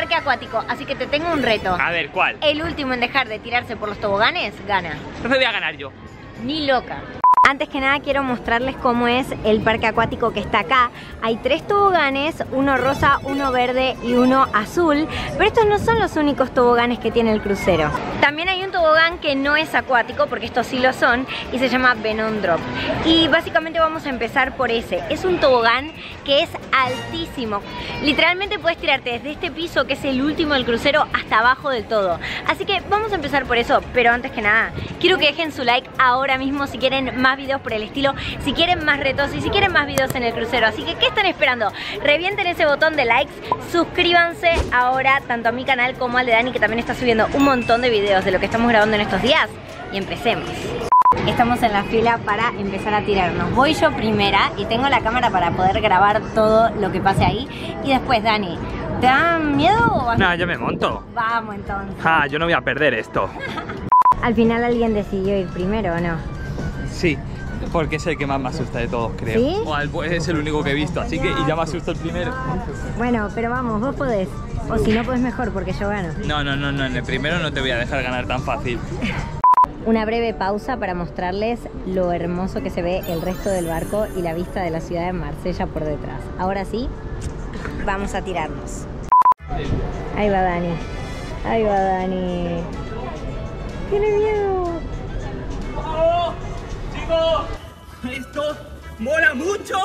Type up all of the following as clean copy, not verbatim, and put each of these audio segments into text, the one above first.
parque acuático, así que te tengo un reto. A ver, ¿cuál? El último en dejar de tirarse por los toboganes, gana. No me voy a ganar yo. Ni loca. Antes que nada quiero mostrarles cómo es el parque acuático que está acá. Hay 3 toboganes, uno rosa, uno verde y uno azul. Pero estos no son los únicos toboganes que tiene el crucero. También hay un tobogán que no es acuático, porque estos sí lo son, y se llama Venom Drop. Y básicamente vamos a empezar por ese. Es un tobogán que es altísimo. Literalmente puedes tirarte desde este piso, que es el último del crucero, hasta abajo del todo. Así que vamos a empezar por eso. Pero antes que nada, quiero que dejen su like ahora mismo si quieren más videos por el estilo, si quieren más retos y si quieren más videos en el crucero. Así que, ¿qué están esperando? Revienten ese botón de likes, suscríbanse ahora tanto a mi canal como al de Dani, que también está subiendo un montón de videos de lo que estamos grabando en estos días. Y empecemos. Estamos en la fila para empezar a tirarnos. Voy yo primera y tengo la cámara para poder grabar todo lo que pase ahí. Y después, Dani, ¿te da miedo o vas? No, yo me monto. Vamos entonces. Ah, yo no voy a perder esto. Al final alguien decidió ir primero, ¿o no? Sí, porque es el que más me asusta de todos, creo. ¿Sí? O es el único que he visto, así que y ya me asustó el primero. Bueno, pero vamos, vos podés. O si no podés mejor, porque yo gano. No, en el primero no te voy a dejar ganar tan fácil. Una breve pausa para mostrarles lo hermoso que se ve el resto del barco y la vista de la ciudad de Marsella por detrás. Ahora sí, vamos a tirarnos. Ahí va Dani. Ahí va Dani. Tiene miedo. ¡Esto mola mucho!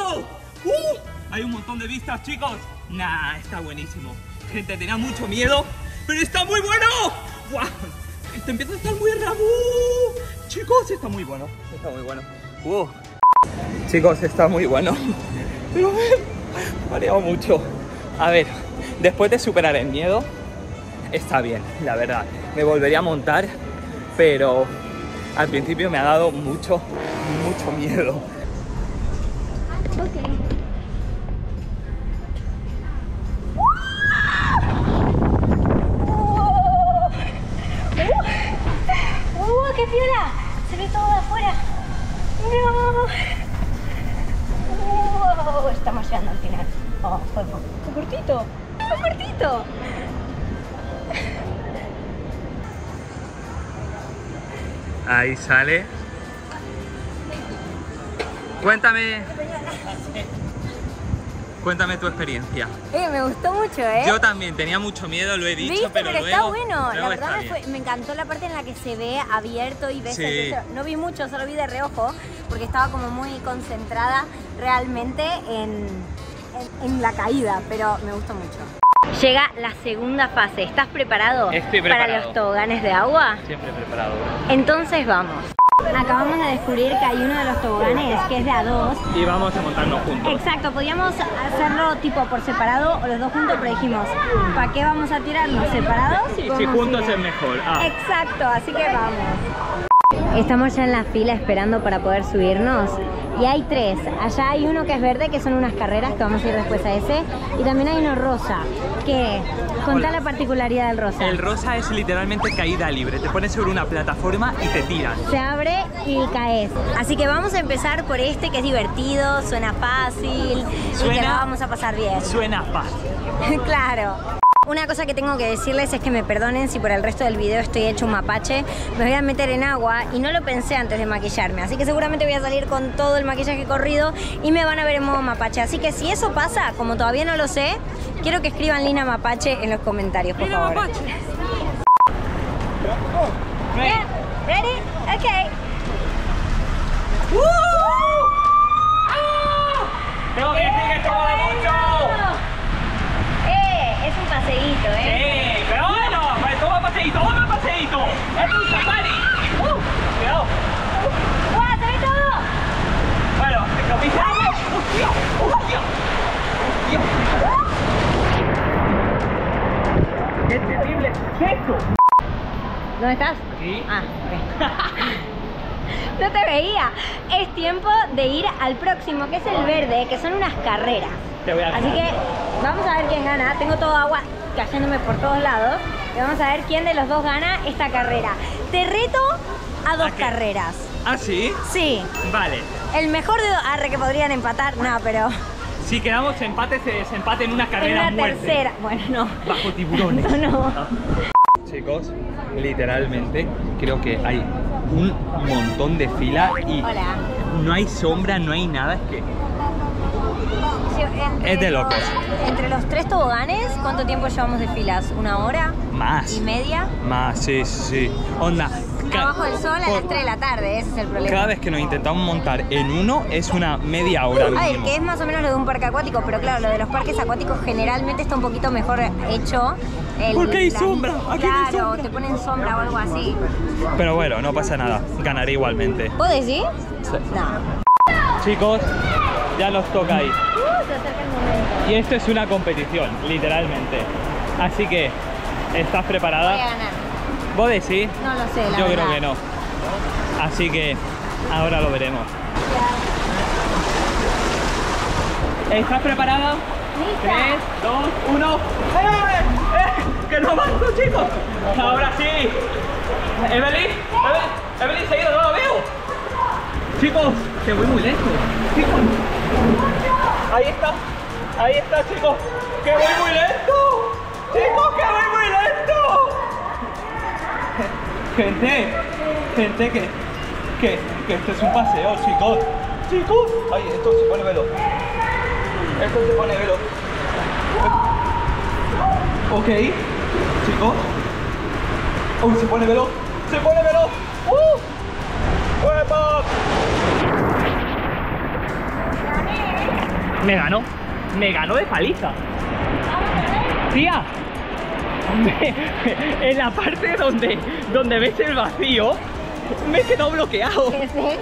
Hay un montón de vistas, chicos. Nah, está buenísimo. Gente, tenía mucho miedo, pero está muy bueno. ¡Guau! Esto empieza a estar muy raro. Chicos, está muy bueno. Está muy bueno. Chicos, está muy bueno. Pero me ha mareado mucho. A ver, después de superar el miedo, está bien, la verdad. Me volvería a montar, pero al principio me ha dado mucho miedo. Okay. ¡Qué piola! Se ve todo de afuera. ¡No! Estamos llegando al final. Oh, fue cortito. Fue cortito. Ahí sale. Cuéntame tu experiencia. Me gustó mucho, Yo también, tenía mucho miedo, lo he dicho. ¿Viste? Pero luego, está bueno, la verdad me encantó la parte en la que se ve abierto y ves el centro. No vi mucho, solo vi de reojo, porque estaba como muy concentrada realmente en la caída, pero me gustó mucho. Llega la segunda fase. ¿Estás preparado? Estoy preparado. ¿Para los toboganes de agua? Siempre preparado. Entonces vamos. Acabamos de descubrir que hay uno de los toboganes que es de A2. Y vamos a montarnos juntos. Exacto, podíamos hacerlo tipo por separado o los dos juntos, pero dijimos, ¿para qué vamos a tirarnos separados? Y si juntos es mejor. Exacto, así que vamos. Estamos ya en la fila esperando para poder subirnos. Y hay 3, allá hay uno que es verde, que son unas carreras, que vamos a ir después a ese. Y también hay uno rosa, que contá la particularidad del rosa. El rosa es literalmente caída libre, te pones sobre una plataforma y te tiran. Se abre y caes. Así que vamos a empezar por este, que es divertido, suena fácil, y que vamos a pasar bien. Suena fácil. Claro. Una cosa que tengo que decirles es que me perdonen si por el resto del video estoy hecho un mapache. Me voy a meter en agua y no lo pensé antes de maquillarme, así que seguramente voy a salir con todo el maquillaje corrido y me van a ver en modo mapache. Así que si eso pasa, como todavía no lo sé, quiero que escriban Lina Mapache en los comentarios, por favor. Mapache. Yeah. Ready? Okay. Tengo que decir que esto vale mucho. Es un paseíto, Sí, pero bueno, toma paseíto. Es un safari. Cuidado. ¡Guau, se ve todo! Bueno, lo que ¡Dios! ¡Qué terrible es esto! ¿Dónde estás? Aquí. Ok. No te veía. Es tiempo de ir al próximo, que es el verde, que son unas carreras. Te voy a ganar. Así que vamos a ver quién gana. Tengo todo agua cayéndome por todos lados. Y vamos a ver quién de los dos gana esta carrera. Te reto a 2 carreras. ¿Ah, sí? Sí. Vale. El mejor de 2. Arre, que podrían empatar. No, pero Si quedamos empate, se desempaten unas carreras muertes. En la tercera. Bueno, no. Bajo tiburones. No. Chicos, literalmente creo que hay un montón de fila y hola. No hay sombra, no hay nada. Es que... es de locos. Entre los tres toboganes, ¿cuánto tiempo llevamos de filas? ¿Una hora? Más. ¿Y media? Más, sí, sí. Onda. Abajo del sol a las 3 de la tarde, ese es el problema. Cada vez que nos intentamos montar en uno es una media hora mínimo. A ver, que es más o menos lo de un parque acuático, pero claro, lo de los parques acuáticos generalmente está un poquito mejor hecho. Porque hay sombra. Claro, te ponen sombra o algo así. Pero bueno, no pasa nada, ganaré igualmente. ¿Vos decís? Sí. No. Chicos, ya nos toca ahí. Se acerca el momento. Y esto es una competición, literalmente. Así que, ¿estás preparada? Voy a ganar. ¿Vos decís? No lo sé, la verdad. Yo creo que no. Así que ahora lo veremos. Ya. ¿Estás preparada? ¿Lista? 3, 2, 1. ¡Eh! ¡Que no marco, chicos! Ahora sí. Evelyn, Evelyn, seguido, no lo veo. Chicos, te voy muy lejos. Chicos. Ahí está, chicos. ¡Que voy muy lento! ¡Chicos, que voy muy lento! Gente, gente, que este es un paseo, chicos. Chicos, ay, esto se pone velo. Esto se pone velo. Ok, chicos. Uy, se pone velo. Se pone velo. ¡Uepa! Me ganó de paliza. Tía. En la parte donde ves el vacío me he quedado bloqueado. ¿En serio?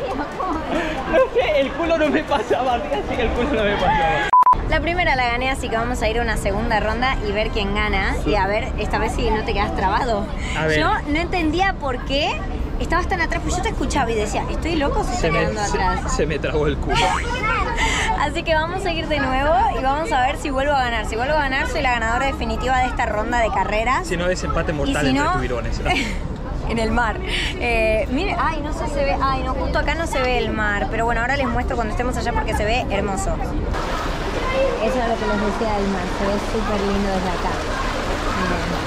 No sé, el culo no me pasaba, tía, así que el culo no me pasaba. La primera la gané, así que vamos a ir a una segunda ronda y ver quién gana. Sí. Y a ver, esta vez si no te quedas trabado. Yo no entendía por qué estabas tan atrás, pues yo te escuchaba y decía, ¿estoy loco o estoy quedando atrás? Se me trabó el culo. Así que vamos a ir de nuevo y vamos a ver si vuelvo a ganar. Si vuelvo a ganar, soy la ganadora definitiva de esta ronda de carreras. Si no, desempate mortal entre tiburones. En el mar. Miren, ay, no sé, se ve, ay, no, justo acá no se ve el mar. Pero bueno, ahora les muestro cuando estemos allá porque se ve hermoso. Eso es lo que les decía del mar, se ve súper lindo desde acá. Miren.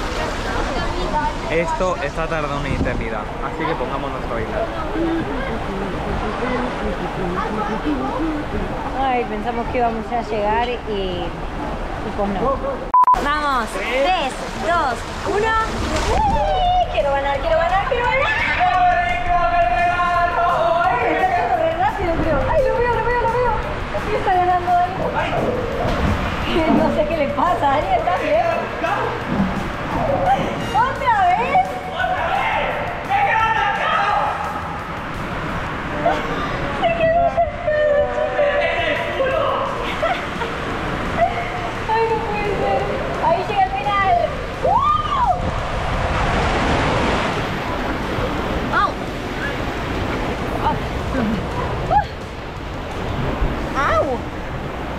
Esto está tardando una eternidad, así que pongamos nuestra bailar. Ay, pensamos que íbamos a llegar y pues no. Vamos, 3, 2, 1. ¡Uy! Quiero ganar, quiero ganar, quiero ganar. Ay, me está corriendo rápido, creo. Ay, lo veo, lo veo, lo veo. Así está ganando Dani. No sé qué le pasa, Dani, está bien. ¿Otra vez? ¡Otra vez! ¡Me quedo atascado!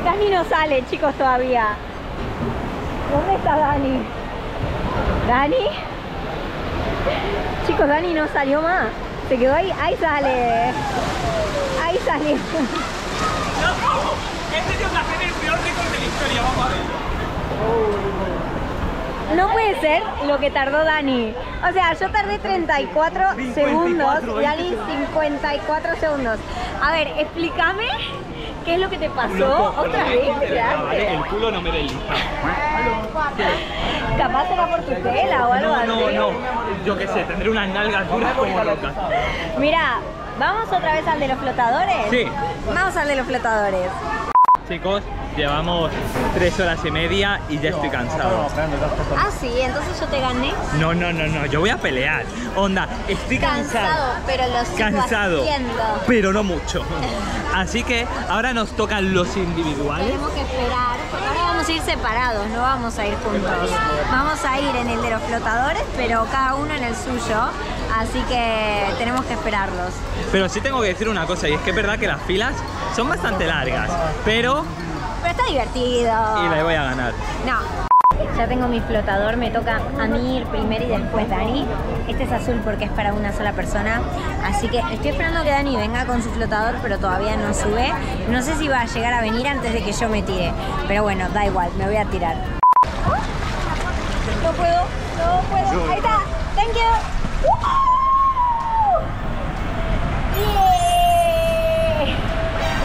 Dani no sale, chicos, todavía. ¿Dónde está Dani? ¿Dani? Chicos, Dani no salió más. Se quedó ahí. Ahí sale. Ahí sale. No, este es el peor récord de la historia. Vamos a ver. No puede ser lo que tardó Dani. O sea, yo tardé 34 segundos. Y Dani 54 segundos. A ver, explícame. ¿Qué es lo que te pasó? ¿Otra vez? El culo no me desliza. Capaz era por tu tela o algo así. No, no, no. Yo qué sé, tendré unas nalgas duras como locas. Mira, ¿vamos otra vez al de los flotadores? Sí. Vamos al de los flotadores. Chicos, llevamos 3 horas y media y ya estoy cansado. Ah, sí, entonces yo te gané. No, no, no, no, yo voy a pelear. Onda, estoy cansado. Pero lo sigo haciendo. Pero no mucho. Así que ahora nos tocan los individuales. Tenemos que esperar, porque ahora vamos a ir separados, no vamos a ir juntos. Vamos a ir en el de los flotadores, pero cada uno en el suyo. Así que tenemos que esperarlos. Pero sí tengo que decir una cosa, y es que es verdad que las filas son bastante largas, pero... pero está divertido. Y la voy a ganar. No. Ya tengo mi flotador, me toca a mí ir primero y después Dani. Este es azul porque es para una sola persona, así que estoy esperando que Dani venga con su flotador, pero todavía no sube. No sé si va a llegar a venir antes de que yo me tire, pero bueno, da igual, me voy a tirar. No puedo, no puedo. Ahí está, thank you. Yeah.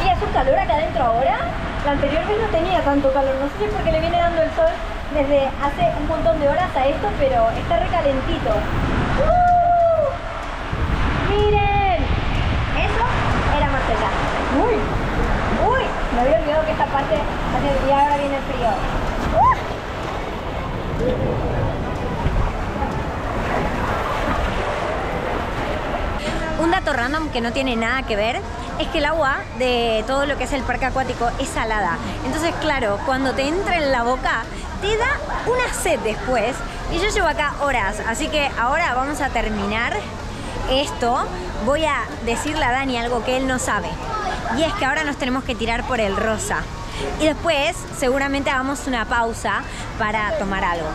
Y hace un calor acá adentro ahora. La anterior vez no tenía tanto calor, no sé si porque le viene dando el sol desde hace un montón de horas a esto, pero está recalentito. ¡Miren! Eso era Marsella. ¡Uy! ¡Uy! Me había olvidado que esta parte hace... y ahora viene el frío. Un dato random que no tiene nada que ver es que el agua de todo lo que es el parque acuático es salada. Entonces, claro, cuando te entra en la boca te da una sed después, y yo llevo acá horas, así que ahora vamos a terminar esto. Voy a decirle a Dani algo que él no sabe, y es que ahora nos tenemos que tirar por el rosa y después seguramente hagamos una pausa para tomar algo.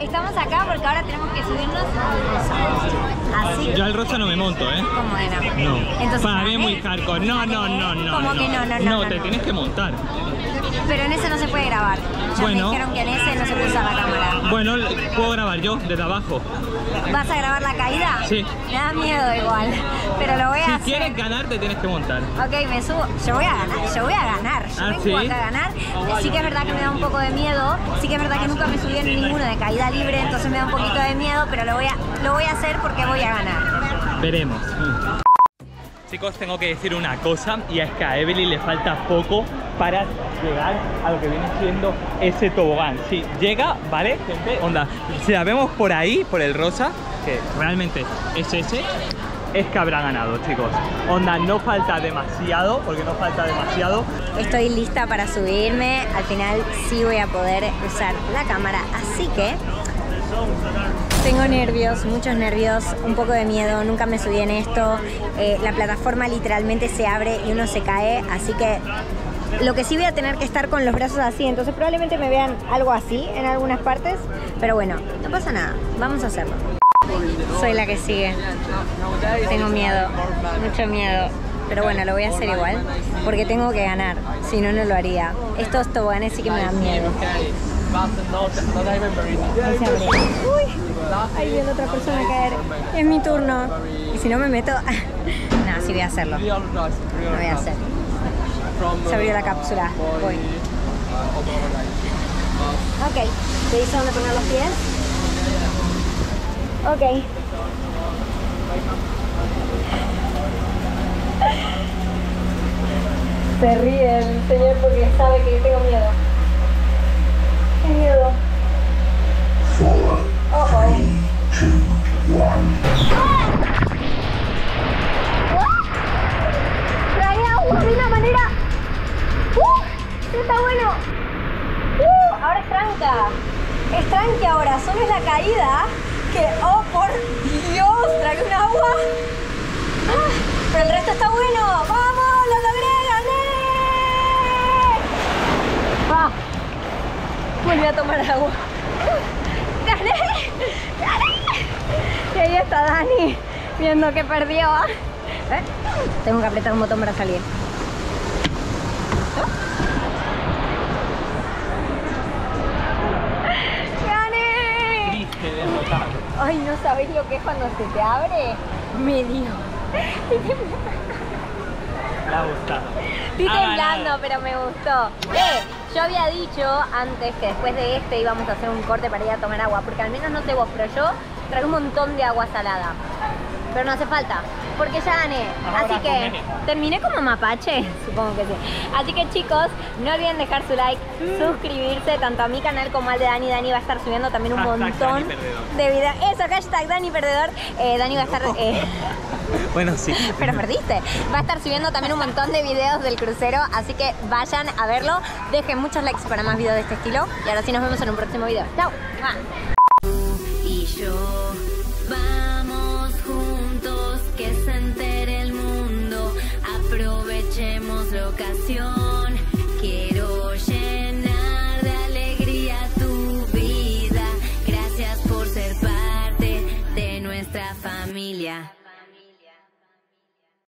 Estamos acá porque ahora tenemos que subirnos al rosa. Así. Yo al rosa no me monto, ¿eh? ¿Cómo que no? No. Entonces, para mí es muy hardcore. No, no, no, no. ¿Cómo que no, no, no? No, te tenés que montar. Pero en ese no se puede grabar. Ya bueno, me dijeron que en ese no se puede usar la cámara. Bueno, puedo grabar yo desde abajo. ¿Vas a grabar la caída? Sí. Me da miedo igual, pero lo voy a hacer. Si quieres ganar, te tienes que montar. Ok, me subo. Yo voy a ganar, yo voy a ganar. Yo vengo acá a ganar. Sí que es verdad que me da un poco de miedo. Sí que es verdad que nunca me subí en ninguno de caída libre, entonces me da un poquito de miedo, pero lo voy a hacer porque voy a ganar. Veremos. Chicos, tengo que decir una cosa, y es que a Evelyn le falta poco para llegar a lo que viene siendo ese tobogán. Si llega, ¿vale? Gente, onda, si la vemos por ahí, por el rosa, que realmente es ese, es que habrá ganado, chicos. Onda, no falta demasiado, porque no falta demasiado. Estoy lista para subirme. Al final sí voy a poder usar la cámara, así que... Tengo nervios, muchos nervios, un poco de miedo, nunca me subí en esto. La plataforma literalmente se abre y uno se cae, así que lo que sí voy a tener que estar con los brazos así, entonces probablemente me vean algo así en algunas partes, pero bueno, no pasa nada, vamos a hacerlo. Soy la que sigue, tengo miedo, mucho miedo. Pero bueno, lo voy a hacer igual, porque tengo que ganar, si no, no lo haría. Estos toboganes sí que me dan miedo. Ahí se abre. Uy, ahí viene otra persona caer. Es mi turno. Y si no me meto... no, sí voy a hacerlo. Lo voy a hacer. Se abrió la cápsula. Voy. Ok. ¿Te dice dónde poner los pies? Ok. Se ríe el señor porque sabe que tengo miedo. ¡Qué miedo! 4, 3, 2, 1. Trae agua de una manera. ¡Está bueno! Ahora es tranca. Es tranca ahora. Solo es la caída. Que, oh por Dios, trae un agua. Pero el resto está bueno. ¡Vamos! ¡Lo logré! ¡Gané! ¡Va! Volví a tomar agua. ¡Gané! ¡Gané! Y ahí está Dani, viendo que perdió. ¿Eh? Tengo que apretar un botón para salir. ¡Gané! Ay, no sabéis lo que es cuando se te abre. Me dio. Me ha gustado. Estoy temblando, pero me gustó. Yo había dicho antes que después de este íbamos a hacer un corte para ir a tomar agua, porque al menos no sé vos, pero yo traigo un montón de agua salada. Pero no hace falta, porque ya gané. Así que terminé como mapache, supongo que sí. Así que chicos, no olviden dejar su like, suscribirse tanto a mi canal como al de Dani. Dani va a estar subiendo también un montón de videos. Eso, hashtag Dani Perdedor. Dani va a estar... Bueno, sí. Pero perdiste. Va a estar subiendo también un montón de videos del crucero, así que vayan a verlo. Dejen muchos likes para más videos de este estilo. Y ahora sí nos vemos en un próximo video. ¡Chao! Y yo... que se entere el mundo, aprovechemos la ocasión.